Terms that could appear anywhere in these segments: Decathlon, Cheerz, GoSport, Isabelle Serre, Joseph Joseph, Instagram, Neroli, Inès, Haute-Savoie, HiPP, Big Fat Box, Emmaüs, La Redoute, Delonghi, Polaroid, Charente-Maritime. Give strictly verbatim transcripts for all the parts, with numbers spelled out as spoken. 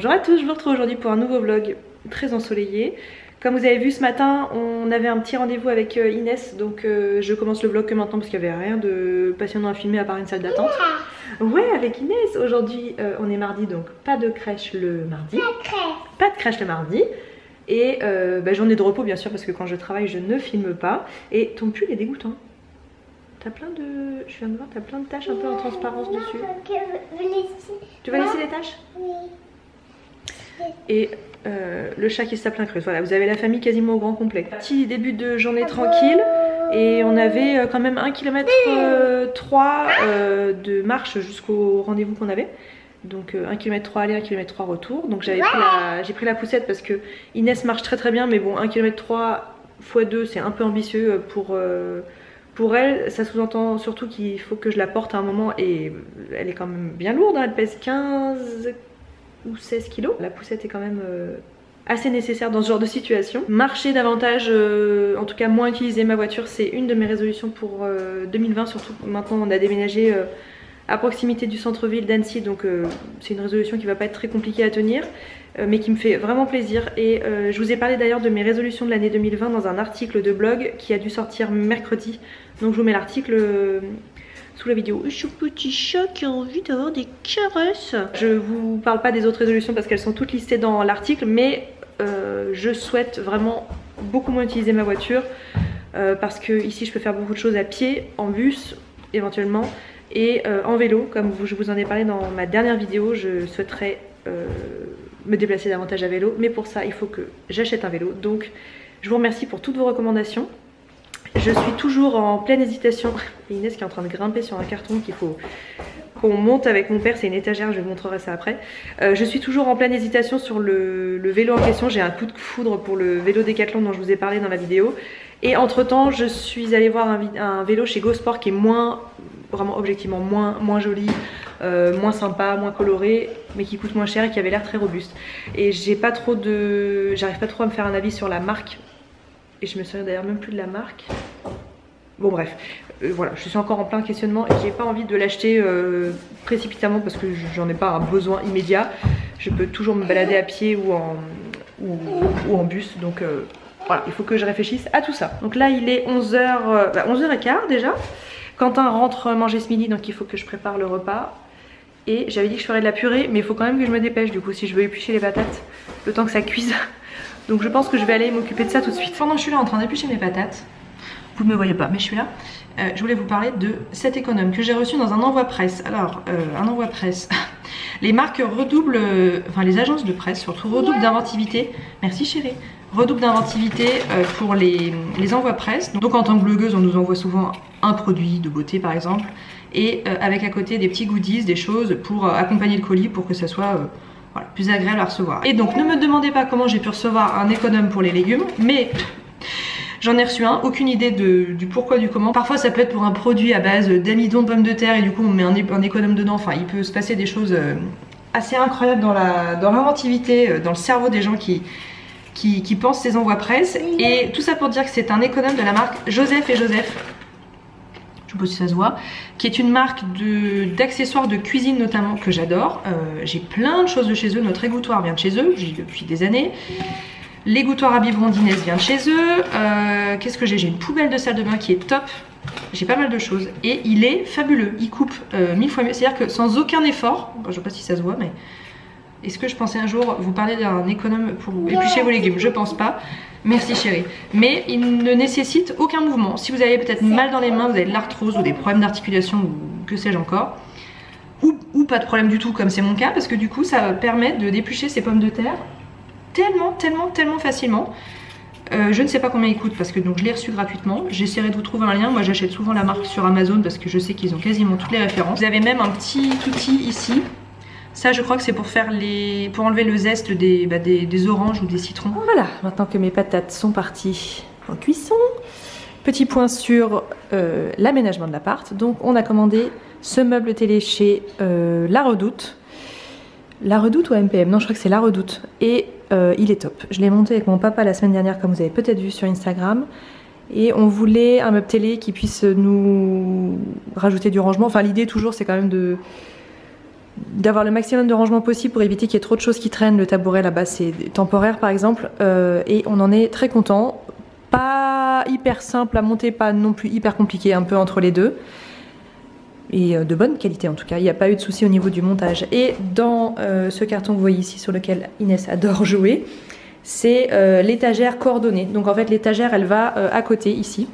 Bonjour à tous, je vous retrouve aujourd'hui pour un nouveau vlog très ensoleillé. Comme vous avez vu ce matin, on avait un petit rendez-vous avec Inès, donc euh, je commence le vlog que maintenant parce qu'il n'y avait rien de passionnant à filmer à part une salle d'attente. Ouais, avec Inès, aujourd'hui euh, on est mardi, donc pas de crèche le mardi. Pas de crèche le mardi. Et euh, bah, journée de repos bien sûr, parce que quand je travaille je ne filme pas. Et ton pull est dégoûtant. T'as plein de... Je viens de voir, t'as plein de taches un peu en transparence non, dessus. Que vous laissez... Tu vas non. laisser les taches? Oui. Et euh, le chat qui se tape plein creuse. Voilà, vous avez la famille quasiment au grand complet. Petit début de journée tranquille. Et on avait quand même un kilomètre trois euh, euh, de marche jusqu'au rendez-vous qu'on avait. Donc euh, un kilomètre trois aller, un kilomètre trois retour. Donc j'avais pris, la... j'ai pris la poussette parce que Inès marche très très bien. Mais bon, un kilomètre trois fois deux c'est un peu ambitieux pour... Euh... Pour elle, ça sous-entend surtout qu'il faut que je la porte à un moment et elle est quand même bien lourde, hein, elle pèse quinze ou seize kilos. La poussette est quand même euh, assez nécessaire dans ce genre de situation. Marcher davantage, euh, en tout cas moins utiliser ma voiture, c'est une de mes résolutions pour euh, deux mille vingt, surtout maintenant on a déménagé euh, à proximité du centre-ville d'Annecy, donc euh, c'est une résolution qui va pas être très compliquée à tenir, euh, mais qui me fait vraiment plaisir. Et euh, je vous ai parlé d'ailleurs de mes résolutions de l'année deux mille vingt dans un article de blog qui a dû sortir mercredi. Donc je vous mets l'article sous la vidéo. Je suis petit chat qui a envie d'avoir des caresses. Je vous parle pas des autres résolutions parce qu'elles sont toutes listées dans l'article, mais euh, je souhaite vraiment beaucoup moins utiliser ma voiture euh, parce que ici je peux faire beaucoup de choses à pied, en bus éventuellement et euh, en vélo. Comme je vous en ai parlé dans ma dernière vidéo, je souhaiterais euh, me déplacer davantage à vélo, mais pour ça il faut que j'achète un vélo. Donc je vous remercie pour toutes vos recommandations. Je suis toujours en pleine hésitation. Inès qui est en train de grimper sur un carton qu'il faut qu'on monte avec mon père, c'est une étagère, je vous montrerai ça après. Euh, je suis toujours en pleine hésitation sur le, le vélo en question. J'ai un coup de foudre pour le vélo Decathlon dont je vous ai parlé dans la vidéo. Et entre temps je suis allée voir un, un vélo chez GoSport qui est moins, vraiment objectivement moins, moins joli, euh, moins sympa, moins coloré, mais qui coûte moins cher et qui avait l'air très robuste. Et j'ai pas trop de... j'arrive pas trop à me faire un avis sur la marque. Et je me souviens d'ailleurs même plus de la marque. Bon bref, euh, voilà, je suis encore en plein questionnement et j'ai pas envie de l'acheter euh, précipitamment parce que j'en ai pas un besoin immédiat. Je peux toujours me balader à pied ou en, ou, ou en bus, donc euh, voilà, il faut que je réfléchisse à tout ça. Donc là il est onze heures, euh, bah onze heures quinze déjà. Quentin rentre manger ce midi, donc il faut que je prépare le repas. Et j'avais dit que je ferais de la purée, mais il faut quand même que je me dépêche du coup si je veux éplucher les patates, le temps que ça cuise. Donc je pense que je vais aller m'occuper de ça tout de suite. Pendant que je suis là en train d'éplucher mes patates, vous ne me voyez pas mais je suis là, euh, je voulais vous parler de cette économe que j'ai reçue dans un envoi presse. Alors euh, un envoi presse, les marques redoublent, euh, enfin les agences de presse surtout redoublent d'inventivité, merci chérie, redoublent d'inventivité euh, pour les, les envois presse. Donc en tant que blogueuse on nous envoie souvent un produit de beauté par exemple et euh, avec à côté des petits goodies, des choses pour euh, accompagner le colis pour que ça soit... Euh, Voilà, plus agréable à recevoir. Et donc ne me demandez pas comment j'ai pu recevoir un économe pour les légumes, mais j'en ai reçu un, aucune idée de, du pourquoi du comment. Parfois ça peut être pour un produit à base d'amidon, pommes de terre et du coup on met un, un économe dedans, enfin il peut se passer des choses assez incroyables dans la, dans l'inventivité, dans le cerveau des gens qui, qui, qui pensent ces envois presse. Et tout ça pour dire que c'est un économe de la marque Joseph et Joseph, je sais pas si ça se voit, qui est une marque d'accessoires de, de cuisine notamment que j'adore. Euh, j'ai plein de choses de chez eux, notre égouttoir vient de chez eux, j'ai depuis des années. L'égouttoir à biberon d'Inès vient de chez eux. Euh, Qu'est-ce que j'ai? J'ai une poubelle de salle de bain qui est top. J'ai pas mal de choses et il est fabuleux, il coupe euh, mille fois mieux. C'est-à-dire que sans aucun effort, bon, je sais pas si ça se voit mais... Est-ce que je pensais un jour vous parler d'un économe pour éplucher vos légumes? Je pense pas. Merci chérie. Mais il ne nécessite aucun mouvement. Si vous avez peut-être mal dans les mains, vous avez de l'arthrose ou des problèmes d'articulation ou que sais-je encore, ou, ou pas de problème du tout comme c'est mon cas, parce que du coup ça permet de déplucher ces pommes de terre tellement, tellement, tellement facilement. Euh, je ne sais pas combien ils coûtent parce que donc je l'ai reçu gratuitement. J'essaierai de vous trouver un lien. Moi j'achète souvent la marque sur Amazon parce que je sais qu'ils ont quasiment toutes les références. Vous avez même un petit outil ici. Ça je crois que c'est pour faire les, pour enlever le zeste des, bah, des, des oranges ou des citrons. Voilà, maintenant que mes patates sont parties en cuisson, petit point sur euh, l'aménagement de l'appart. Donc on a commandé ce meuble télé chez euh, La Redoute. La Redoute ou M P M? Non, je crois que c'est La Redoute. Et euh, il est top. Je l'ai monté avec mon papa la semaine dernière comme vous avez peut-être vu sur Instagram. Et on voulait un meuble télé qui puisse nous rajouter du rangement. Enfin l'idée toujours c'est quand même de... d'avoir le maximum de rangement possible pour éviter qu'il y ait trop de choses qui traînent. Le tabouret là-bas c'est temporaire par exemple, euh, et on en est très content. Pas hyper simple à monter, pas non plus hyper compliqué, un peu entre les deux, et de bonne qualité en tout cas. Il n'y a pas eu de souci au niveau du montage. Et dans euh, ce carton que vous voyez ici, sur lequel Inès adore jouer, c'est euh, l'étagère coordonnée. Donc en fait l'étagère elle va euh, à côté ici,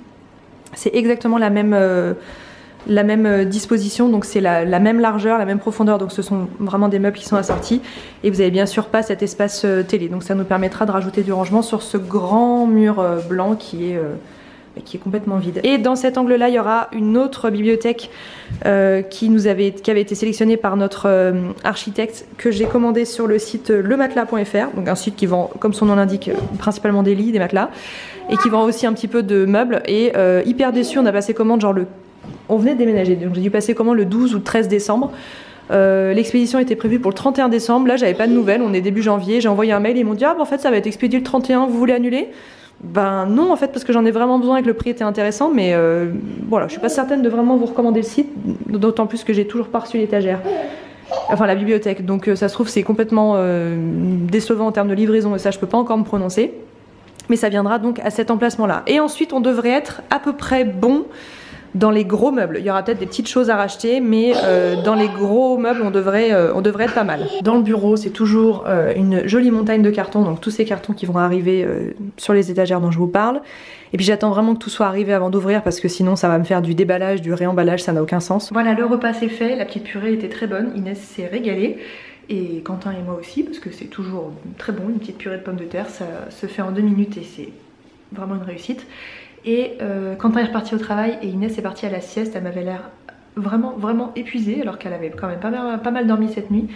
c'est exactement la même euh, la même disposition, donc c'est la, la même largeur, la même profondeur, donc ce sont vraiment des meubles qui sont assortis, et vous avez bien sûr pas cet espace euh, télé, donc ça nous permettra de rajouter du rangement sur ce grand mur euh, blanc qui est, euh, qui est complètement vide. Et dans cet angle là il y aura une autre bibliothèque euh, qui, nous avait, qui avait été sélectionnée par notre euh, architecte, que j'ai commandée sur le site lematelas point F R, donc un site qui vend, comme son nom l'indique, principalement des lits, des matelas, et qui vend aussi un petit peu de meubles. Et euh, hyper déçu, on a passé commande genre le... On venait de déménager, donc j'ai dû passer comment le douze ou le treize décembre. Euh, L'expédition était prévue pour le trente et un décembre. Là, j'avais pas de nouvelles. On est début janvier. J'ai envoyé un mail. Ils m'ont dit ah, ben, en fait, ça va être expédié le trente et un. Vous voulez annuler? Ben non, en fait, parce que j'en ai vraiment besoin et que le prix était intéressant. Mais euh, voilà, je suis pas certaine de vraiment vous recommander le site. D'autant plus que j'ai toujours pas reçu l'étagère, enfin la bibliothèque. Donc euh, ça se trouve, c'est complètement euh, décevant en termes de livraison. Et ça, je peux pas encore me prononcer. Mais ça viendra donc à cet emplacement-là. Et ensuite, on devrait être à peu près bon. Dans les gros meubles, il y aura peut-être des petites choses à racheter, mais euh, dans les gros meubles, on devrait, euh, on devrait être pas mal. Dans le bureau, c'est toujours euh, une jolie montagne de cartons, donc tous ces cartons qui vont arriver euh, sur les étagères dont je vous parle. Et puis j'attends vraiment que tout soit arrivé avant d'ouvrir, parce que sinon ça va me faire du déballage, du réemballage, ça n'a aucun sens. Voilà, le repas c'est fait, la petite purée était très bonne, Inès s'est régalée. Et Quentin et moi aussi, parce que c'est toujours très bon, une petite purée de pommes de terre, ça se fait en deux minutes et c'est vraiment une réussite. Et euh, Quentin est reparti au travail et Inès est partie à la sieste. Elle m'avait l'air vraiment vraiment épuisée, alors qu'elle avait quand même pas mal, pas mal dormi cette nuit.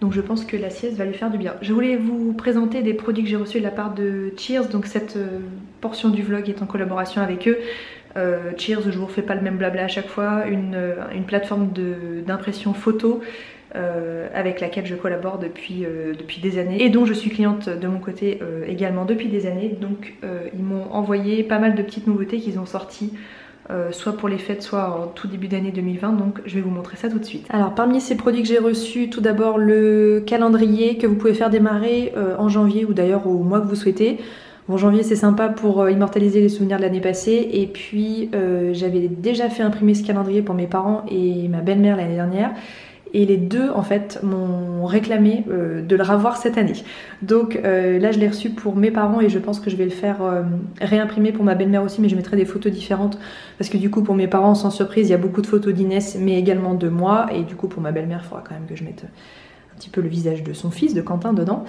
Donc je pense que la sieste va lui faire du bien. Je voulais vous présenter des produits que j'ai reçus de la part de Cheerz. Donc cette euh, portion du vlog est en collaboration avec eux. Euh, Cheerz, je vous refais pas le même blabla à chaque fois. Une, euh, une plateforme d'impression photo euh, avec laquelle je collabore depuis, euh, depuis des années. Et dont je suis cliente de mon côté euh, également depuis des années. Donc euh, ils m'ont envoyé pas mal de petites nouveautés qu'ils ont sorties. Euh, soit pour les fêtes, soit en tout début d'année deux mille vingt, donc je vais vous montrer ça tout de suite. Alors parmi ces produits que j'ai reçus, tout d'abord le calendrier que vous pouvez faire démarrer euh, en janvier ou d'ailleurs au mois que vous souhaitez. Bon, janvier c'est sympa pour euh, immortaliser les souvenirs de l'année passée, et puis euh, j'avais déjà fait imprimer ce calendrier pour mes parents et ma belle-mère l'année dernière. Et les deux en fait m'ont réclamé euh, de le revoir cette année. Donc euh, là je l'ai reçu pour mes parents et je pense que je vais le faire euh, réimprimer pour ma belle-mère aussi, mais je mettrai des photos différentes parce que du coup pour mes parents sans surprise il y a beaucoup de photos d'Inès mais également de moi, et du coup pour ma belle-mère il faudra quand même que je mette un petit peu le visage de son fils, de Quentin dedans.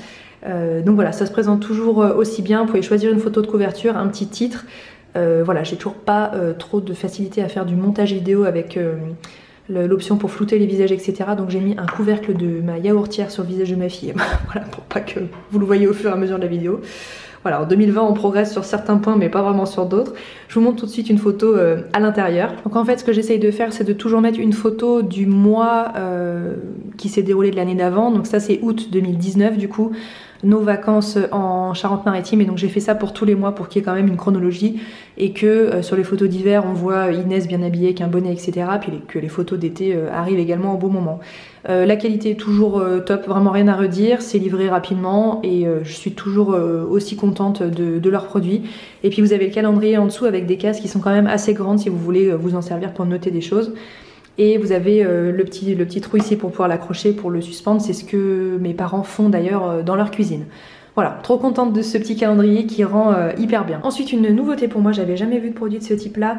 Euh, donc voilà, ça se présente toujours aussi bien, vous pouvez choisir une photo de couverture, un petit titre. Euh, voilà, j'ai toujours pas euh, trop de facilité à faire du montage vidéo avec... Euh, l'option pour flouter les visages etc, donc j'ai mis un couvercle de ma yaourtière sur le visage de ma fille voilà, pour pas que vous le voyez au fur et à mesure de la vidéo. Voilà, en deux mille vingt on progresse sur certains points mais pas vraiment sur d'autres. Je vous montre tout de suite une photo euh, à l'intérieur. Donc en fait ce que j'essaye de faire c'est de toujours mettre une photo du mois euh, qui s'est déroulé de l'année d'avant, donc ça c'est août deux mille dix-neuf du coup, nos vacances en Charente-Maritime, et donc j'ai fait ça pour tous les mois pour qu'il y ait quand même une chronologie et que euh, sur les photos d'hiver on voit Inès bien habillée avec un bonnet etc, puis les, que les photos d'été euh, arrivent également au bon moment. Euh, la qualité est toujours euh, top, vraiment rien à redire, c'est livré rapidement et euh, je suis toujours euh, aussi contente de, de leurs produits. Et puis vous avez le calendrier en dessous avec des cases qui sont quand même assez grandes si vous voulez vous en servir pour noter des choses. Et vous avez euh, le, petit, le petit trou ici pour pouvoir l'accrocher, pour le suspendre. C'est ce que mes parents font d'ailleurs dans leur cuisine. Voilà, trop contente de ce petit calendrier qui rend euh, hyper bien. Ensuite, une nouveauté pour moi, j'avais jamais vu de produit de ce type-là.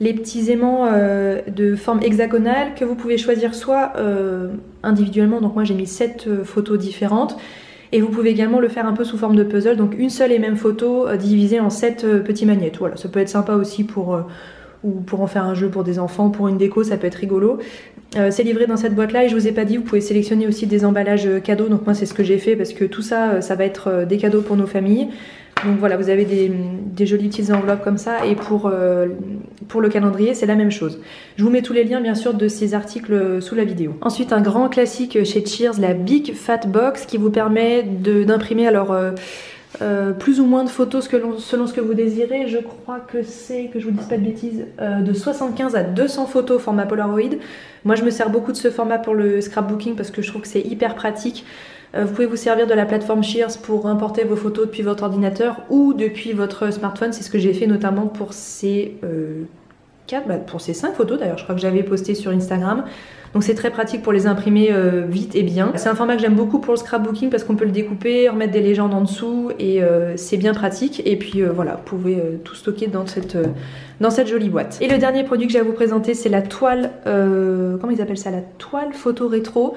Les petits aimants euh, de forme hexagonale que vous pouvez choisir soit euh, individuellement. Donc moi, j'ai mis sept photos différentes. Et vous pouvez également le faire un peu sous forme de puzzle. Donc une seule et même photo euh, divisée en sept euh, petits magnets. Voilà, ça peut être sympa aussi pour... Euh, ou pour en faire un jeu pour des enfants, pour une déco, ça peut être rigolo. Euh, c'est livré dans cette boîte là et je vous ai pas dit, vous pouvez sélectionner aussi des emballages cadeaux, donc moi c'est ce que j'ai fait parce que tout ça, ça va être des cadeaux pour nos familles. Donc voilà, vous avez des, des jolies petites enveloppes comme ça, et pour, euh, pour le calendrier c'est la même chose. Je vous mets tous les liens bien sûr de ces articles sous la vidéo. Ensuite un grand classique chez Cheerz, la Big Fat Box qui vous permet d'imprimer alors... Euh, euh, plus ou moins de photos selon ce que vous désirez. Je crois que c'est, que je vous dise pas de bêtises, euh, de soixante-quinze à deux cents photos format Polaroid. Moi je me sers beaucoup de ce format pour le scrapbooking parce que je trouve que c'est hyper pratique. Euh, vous pouvez vous servir de la plateforme Cheerz pour importer vos photos depuis votre ordinateur ou depuis votre smartphone. C'est ce que j'ai fait notamment pour ces... Euh, Quatre, bah pour ces cinq photos d'ailleurs, je crois que j'avais posté sur Instagram. Donc c'est très pratique pour les imprimer euh, vite et bien. C'est un format que j'aime beaucoup pour le scrapbooking parce qu'on peut le découper, remettre des légendes en dessous et euh, c'est bien pratique. Et puis euh, voilà, vous pouvez euh, tout stocker dans cette, euh, dans cette jolie boîte. Et le dernier produit que j'ai à vous présenter, c'est la toile, euh, comment ils appellent ça, la toile photo rétro.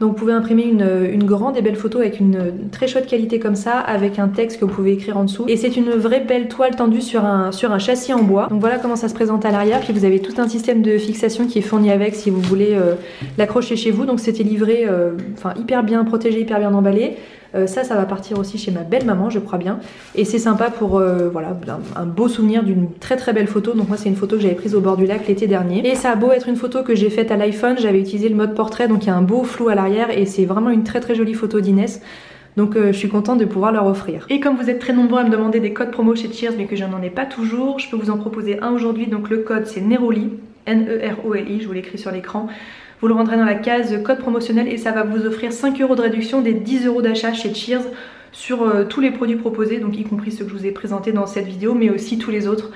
Donc vous pouvez imprimer une, une grande et belle photo avec une, une très chouette qualité comme ça, avec un texte que vous pouvez écrire en dessous. Et c'est une vraie belle toile tendue sur un, sur un châssis en bois. Donc voilà comment ça se présente à l'arrière. Puis vous avez tout un système de fixation qui est fourni avec si vous voulez euh, l'accrocher chez vous. Donc c'était livré, euh, enfin hyper bien protégé, hyper bien emballé. Euh, ça, ça va partir aussi chez ma belle-maman, je crois bien. Et c'est sympa pour euh, voilà, un, un beau souvenir d'une très très belle photo. Donc moi, c'est une photo que j'avais prise au bord du lac l'été dernier. Et ça a beau être une photo que j'ai faite à l'iPhone, j'avais utilisé le mode portrait, donc il y a un beau flou à l'arrière. Et c'est vraiment une très très jolie photo d'Inès. Donc euh, je suis contente de pouvoir leur offrir. Et comme vous êtes très nombreux à me demander des codes promo chez Cheerz, mais que je n'en ai pas toujours, je peux vous en proposer un aujourd'hui. Donc le code, c'est Neroli, N E R O L I, je vous l'écris sur l'écran. Vous le rentrez dans la case code promotionnel et ça va vous offrir cinq euros de réduction des dix euros d'achat chez Cheerz sur euh, tous les produits proposés, donc y compris ceux que je vous ai présentés dans cette vidéo, mais aussi tous les autres.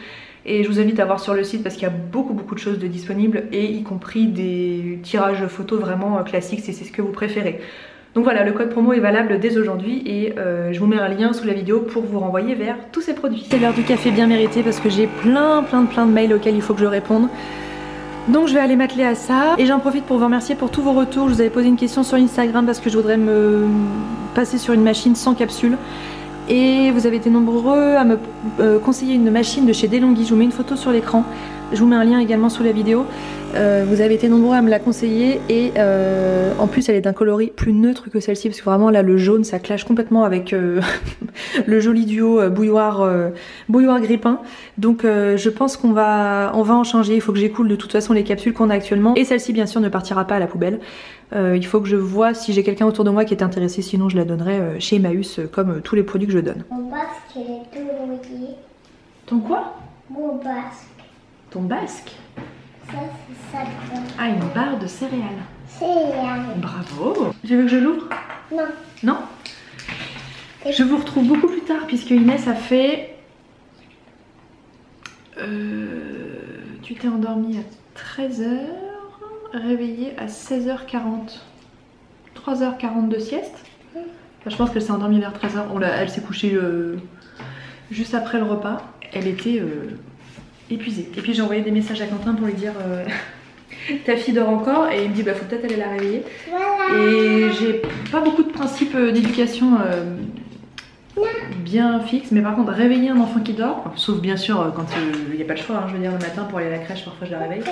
Et je vous invite à voir sur le site parce qu'il y a beaucoup beaucoup de choses de disponibles, et y compris des tirages photos vraiment classiques si c'est ce que vous préférez. Donc voilà, le code promo est valable dès aujourd'hui et euh, je vous mets un lien sous la vidéo pour vous renvoyer vers tous ces produits. C'est l'heure du café bien mérité parce que j'ai plein plein plein de mails auxquels il faut que je réponde. Donc je vais aller m'atteler à ça et j'en profite pour vous remercier pour tous vos retours. Je vous avais posé une question sur Instagram parce que je voudrais me passer sur une machine sans capsule. Et vous avez été nombreux à me conseiller une machine de chez Delonghi. Je vous mets une photo sur l'écran. Je vous mets un lien également sous la vidéo. Euh, vous avez été nombreux à me la conseiller et euh, en plus elle est d'un coloris plus neutre que celle-ci parce que vraiment là le jaune ça clash complètement avec euh, le joli duo euh, bouilloire, euh, bouilloire grippin. Donc euh, je pense qu'on va, on va en changer. Il faut que j'écoule de toute façon les capsules qu'on a actuellement et celle-ci bien sûr ne partira pas à la poubelle. Euh, il faut que je vois si j'ai quelqu'un autour de moi qui est intéressé, sinon je la donnerai euh, chez Emmaüs euh, comme euh, tous les produits que je donne. Mon basque il est tout mouillé. Ton quoi? Mon basque. Ton basque? Ça, c'est ça. Ah, une barre de céréales. Céréales. Bravo. Tu veux que je l'ouvre? Non. Non? Je vous retrouve beaucoup plus tard puisque Inès a fait... Euh... Tu t'es endormie à treize heures, réveillée à seize heures quarante. trois heures quarante de sieste. Enfin, je pense qu'elle s'est endormie vers treize heures. On l'a... Elle s'est couchée euh... juste après le repas. Elle était... Euh... épuisée. Et puis j'ai envoyé des messages à Quentin pour lui dire euh, ta fille dort encore, et il me dit bah faut peut-être aller la réveiller. Voilà. Et j'ai pas beaucoup de principes d'éducation euh, bien fixes, mais par contre réveiller un enfant qui dort, sauf bien sûr quand il euh, n'y a pas le choix, hein, je veux dire le matin pour aller à la crèche parfois je la réveille,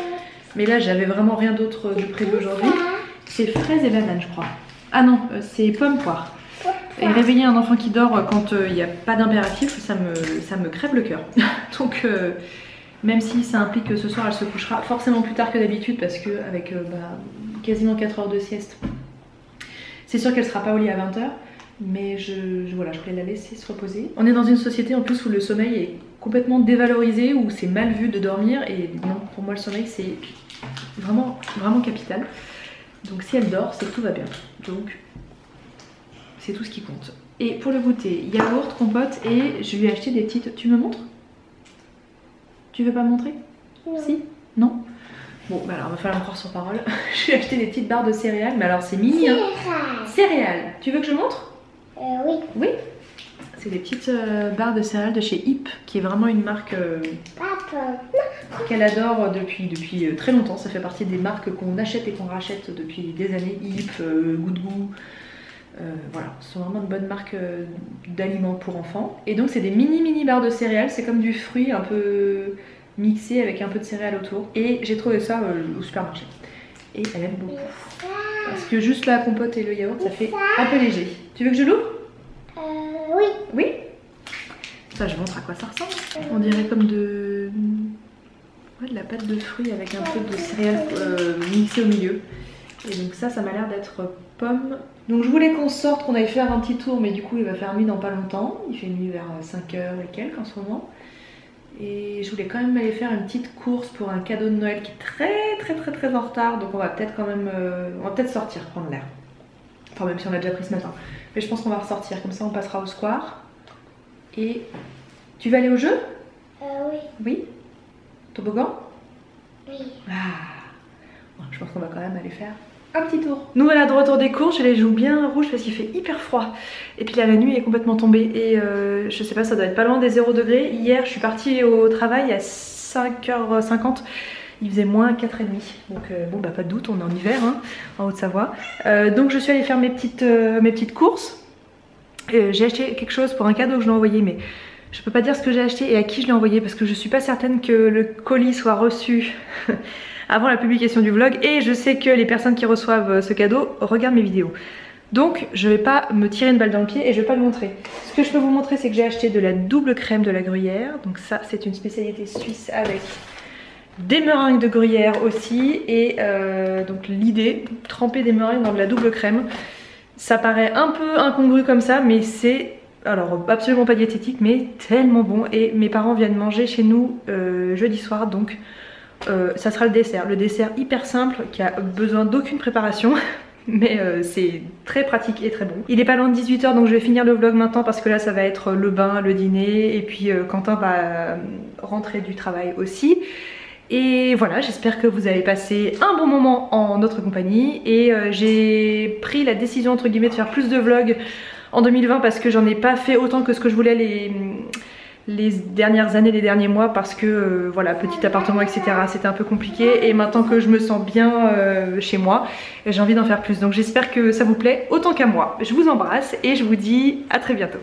mais là j'avais vraiment rien d'autre de prévu aujourd'hui. C'est fraises et bananes je crois. Ah non, c'est pommes poires. Et réveiller un enfant qui dort quand il euh, n'y a pas d'impératif, ça me, ça me crève le cœur. Donc euh, même si ça implique que ce soir elle se couchera forcément plus tard que d'habitude parce que avec euh, bah, quasiment quatre heures de sieste, c'est sûr qu'elle sera pas au lit à vingt heures, mais je, je, voilà, je voulais la laisser se reposer. On est dans une société en plus où le sommeil est complètement dévalorisé, où c'est mal vu de dormir, et non, pour moi le sommeil c'est vraiment, vraiment capital. Donc si elle dort, c'est que tout va bien. Donc c'est tout ce qui compte. Et pour le goûter, yaourt, compote, et je lui ai acheté des petites... Tu me montres ? Tu veux pas me montrer? Non. Si? Non? Bon, bah alors, il va falloir me croire sur parole. J'ai acheté des petites barres de céréales, mais alors c'est mini, hein. Céréales. Tu veux que je montre? euh, Oui. Oui? C'est des petites euh, barres de céréales de chez HiPP, qui est vraiment une marque euh, qu'elle adore depuis, depuis euh, très longtemps. Ça fait partie des marques qu'on achète et qu'on rachète depuis des années. HiPP, euh, Goût de Goût. Euh, voilà, ce sont vraiment de bonnes marques euh, d'aliments pour enfants. Et donc c'est des mini mini barres de céréales, c'est comme du fruit un peu mixé avec un peu de céréales autour. Et j'ai trouvé ça euh, au supermarché. Et elle aime beaucoup. Parce que juste la compote et le yaourt, ça fait un peu léger. Tu veux que je l'ouvre? euh, Oui. Oui. Ça, je montre à quoi ça ressemble. On dirait comme de, ouais, de la pâte de fruits avec un peu de céréales euh, mixées au milieu. Et donc ça, ça m'a l'air d'être pomme. Donc je voulais qu'on sorte, qu'on aille faire un petit tour, mais du coup il va faire nuit dans pas longtemps. Il fait nuit vers cinq heures et quelques en ce moment. Et je voulais quand même aller faire une petite course pour un cadeau de Noël qui est très très très très en retard. Donc on va peut-être quand même, euh, on va peut-être sortir, prendre l'air. Enfin même si on l'a déjà pris ce matin. Mais je pense qu'on va ressortir, comme ça on passera au square. Et tu vas aller au jeu? Euh oui. Oui? Toboggan? Oui. Ah. Bon, je pense qu'on va quand même aller faire un petit tour. Nous voilà de retour des courses, j'ai les joues bien rouges parce qu'il fait hyper froid. Et puis là la nuit est complètement tombée et euh, je sais pas, ça doit être pas loin des zéro degré. Hier je suis partie au travail à cinq heures cinquante, il faisait moins quatre virgule cinq. Donc euh, bon bah pas de doute, on est en hiver hein, en Haute-Savoie. Euh, donc je suis allée faire mes petites, euh, mes petites courses. Euh, j'ai acheté quelque chose pour un cadeau que je l'ai envoyé, mais je peux pas dire ce que j'ai acheté et à qui je l'ai envoyé parce que je suis pas certaine que le colis soit reçu avant la publication du vlog, et je sais que les personnes qui reçoivent ce cadeau regardent mes vidéos. Donc je vais pas me tirer une balle dans le pied et je vais pas le montrer. Ce que je peux vous montrer, c'est que j'ai acheté de la double crème de la gruyère. Donc ça c'est une spécialité suisse, avec des meringues de gruyère aussi. Et euh, donc l'idée, tremper des meringues dans de la double crème. Ça paraît un peu incongru comme ça, mais c'est alors absolument pas diététique, mais tellement bon. Et mes parents viennent manger chez nous euh, jeudi soir, donc Euh, ça sera le dessert, le dessert hyper simple qui a besoin d'aucune préparation mais euh, c'est très pratique et très bon. Il est pas loin de dix-huit heures, donc je vais finir le vlog maintenant parce que là ça va être le bain, le dîner, et puis euh, Quentin va rentrer du travail aussi. Et voilà, j'espère que vous avez passé un bon moment en notre compagnie, et euh, j'ai pris la décision entre guillemets de faire plus de vlogs en deux mille vingt parce que j'en ai pas fait autant que ce que je voulais les... les dernières années, les derniers mois, parce que euh, voilà, petit appartement etc, c'était un peu compliqué, et maintenant que je me sens bien euh, chez moi, j'ai envie d'en faire plus. Donc j'espère que ça vous plaît autant qu'à moi. Je vous embrasse et je vous dis à très bientôt.